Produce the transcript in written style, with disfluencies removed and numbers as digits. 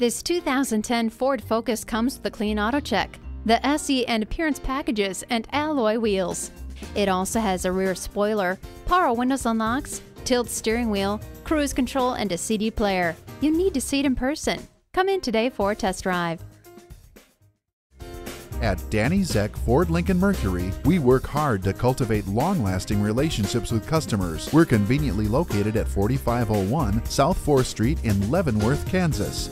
This 2010 Ford Focus comes with the clean auto check, the SE and appearance packages, and alloy wheels. It also has a rear spoiler, power windows and locks, tilt steering wheel, cruise control, and a CD player. You need to see it in person. Come in today for a test drive. At Danny Zeck Ford Lincoln Mercury, we work hard to cultivate long-lasting relationships with customers. We're conveniently located at 4501 South 4th Street in Leavenworth, Kansas.